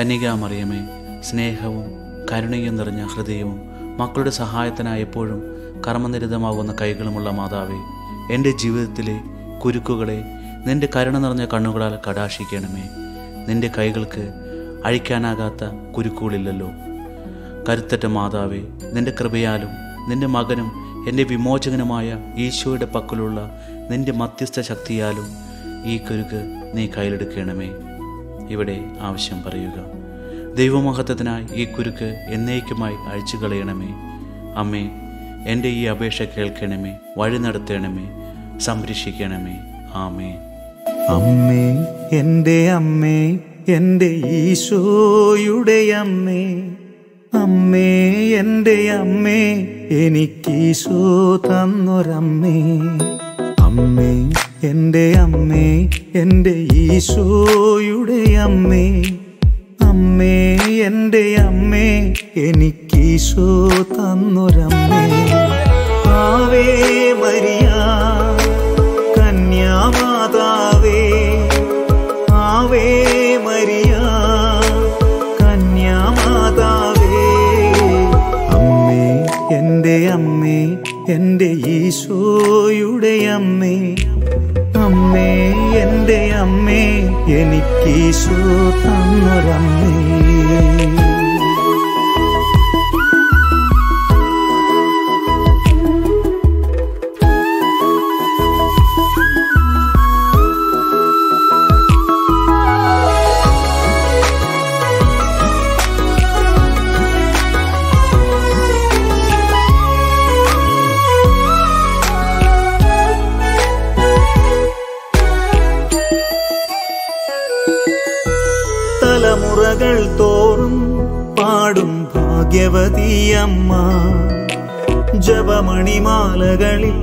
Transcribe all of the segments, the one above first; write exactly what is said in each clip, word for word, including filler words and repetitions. കന്യകാമറിയമേ, സ്നേഹവും കരുണയും നിറഞ്ഞ ഹൃദയവും മക്കളുടെ സഹായത്തിനായി എപ്പോഴും കർമ്മനിരതമാകുന്ന കൈകളുമുള്ള മാതാവേ, എൻ്റെ ജീവിതത്തിലെ കുരുക്കുകളെ നിൻ്റെ കരുണ നിറഞ്ഞ കണ്ണുകളാൽ കടാക്ഷിക്കണമേ. നിൻ്റെ കൈകൾക്ക് അഴിക്കാനാകാത്ത കുരുക്കുകളില്ലല്ലോ. കരുത്തറ്റ മാതാവേ, നിൻ്റെ കൃപയാലും നിൻ്റെ മകനും എൻ്റെ വിമോചകനുമായ ഈശോയുടെ പക്കലുള്ള നിൻ്റെ മധ്യസ്ഥ ശക്തിയാലും ഈ കുരുക്ക് നീ കയ്യിലെടുക്കണമേ. ഇവിടെ ആവശ്യം പറയുക. ദൈവമഹത്വത്തിനായി ഈ കുരുക്ക് എന്നേക്കുമായി അഴിച്ചു കളയണമേ. അമ്മേ, എൻ്റെ ഈ അപേക്ഷ കേൾക്കണമേ, വഴി നടത്തണമേ, സംരക്ഷിക്കണമേ. ആമേ. അമ്മേ, എൻ്റെ അമ്മേ, എൻ്റെ ഈശോയുടെ അമ്മേ, അമ്മേ എൻ്റെ അമ്മേ, എനിക്കീശോ തന്നൊരമ്മേ. അമ്മേ എൻ്റെ അമ്മേ, എൻ്റെ ഈശോയുടെ അമ്മേ, അമ്മേ എൻ്റെ അമ്മേ, എനിക്കീശോ തന്നൊരമ്മേ. ആവേ മരിയ കന്യാമാതാവേ, ആവേ മരിയ കന്യാമാതാവേ. എൻ്റെ അമ്മേ, എൻ്റെ ഈശോയുടെ അമ്മേ, അമ്മേ എൻ്റെ അമ്മേ, എനിക്കീശോ തന്നൊരമ്മേ. തലമുറകൾ തോറും പാടും ഭാഗ്യവതിയമ്മ, ജപമണിമാലകളിൽ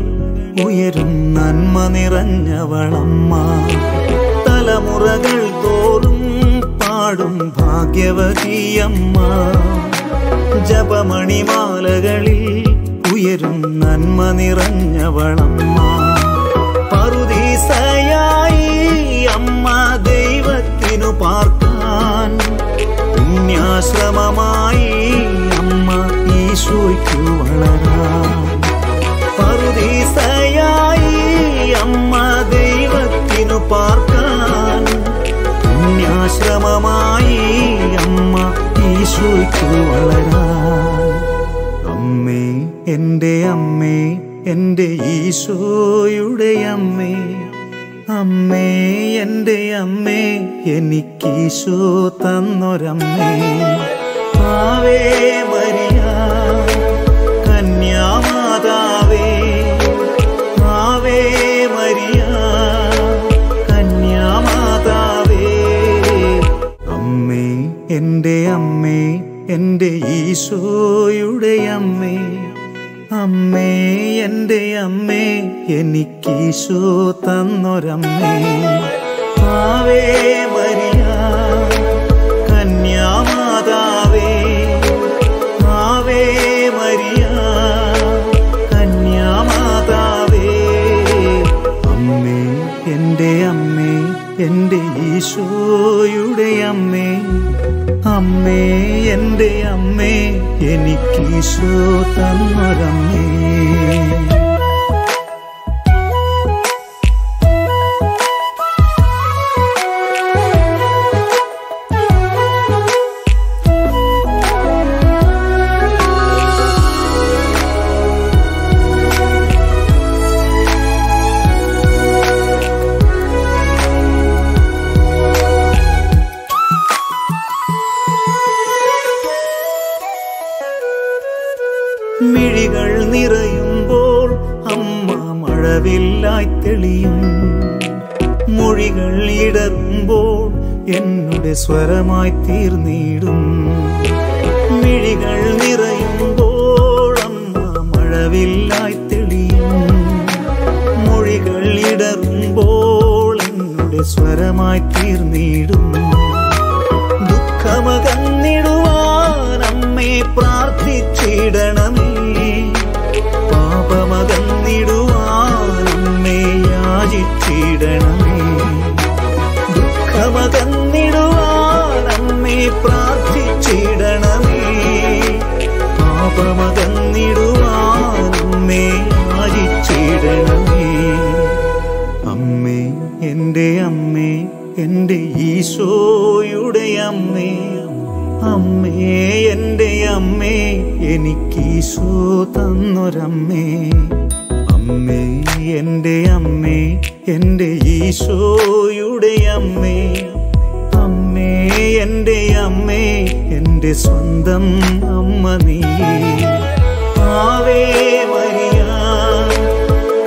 ഉയരും നന്മ നിറഞ്ഞവളമ്മ. തലമുറകൾ തോറും പാടും ഭാഗ്യവതിയമ്മ, ജപമണിമാലകളിൽ ഉയരും നന്മ നിറഞ്ഞവളമ്മ. പറുദീസയായി അമ്മ ദൈവത്തിനു പാർക്ക, പുണ്യാശ്രമമായി അമ്മ ഈശോയ്ക്കു വളരാൻ. പറുദീസയായി അമ്മ ദൈവത്തിനു പാർക്കാൻ, പുണ്യാശ്രമമായി അമ്മ ഈശോയ്ക്കു വളരാൻ. അമ്മേ എൻ്റെ അമ്മേ, എൻ്റെ ഈശോയുടെ അമ്മേ, അമ്മേ എൻ്റെ അമ്മേ, എനിക്കീശോ തന്നൊരമ്മേ. ആവേ മരിയ കന്യാമാതാവേ, ആവേ മരിയ കന്യാമാതാവേ. അമ്മേ എൻ്റെ അമ്മേ, എൻ്റെ ഈശോയുടെ അമ്മേ, അമ്മേ എൻ്റെ അമ്മേ, എനിക്കീശോ തന്നൊരമ്മേ. ആവേ മരിയ കന്യാമാതാവേ, ആവേ മരിയ കന്യാമാതാവേ. അമ്മേ എൻ്റെ അമ്മേ, എൻ്റെ ഈശോയുടെ അമ്മേ, അമ്മേ എൻ്റെ അമ്മേ, എനിക്കീശോ തന്നൊരമ്മേ. മിഴികൾ നിറയുമ്പോൾ അമ്മ മഴവില്ലായി തെളിയും, മൊഴികൾ ഇടറുമ്പോൾ എന്നുടെ സ്വരമായി തീർന്നിടും. മിഴികൾ നിറയുമ്പോൾ അമ്മ മഴവില്ലായി തെളിയും, മൊഴികൾ ഇടറുമ്പോൾ എന്നുടെ സ്വരമായി തീർന്നിടും. ദുഃഖമകന്നിടുവാൻ അമ്മേ പ്രാർത്ഥിച്ചിടണമേ, പാപമകന്നിടുവാൻ അമ്മേ യാചിച്ചിടണം. യേശു തന്നൊരമ്മേ, അമ്മേ എൻ്റെ അമ്മേ, എൻ്റെ ഈശോയുടെ അമ്മേ, അമ്മേ എൻ്റെ അമ്മേ, എൻ്റെ സ്വന്തം അമ്മ നീ. ആവേ മരിയ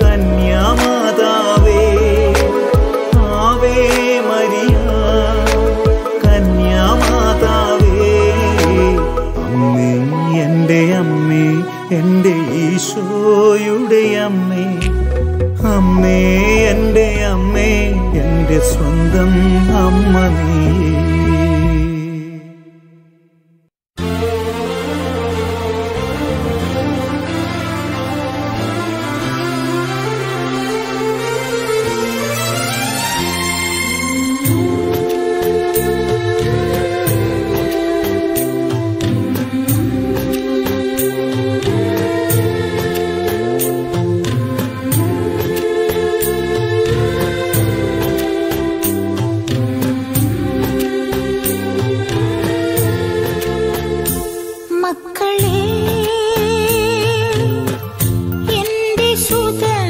കന്യാമാതാവേ, ആവേ മരിയ കന്യാമാതാവേ, അമ്മേ എൻ്റെ അമ്മേ, എൻ്റെ ഈശോയുടെ അമ്മേ, അമ്മേ എൻ്റെ അമ്മേ, എൻ്റെ സ്വന്തം അമ്മ നീ. Mukale, endi suda.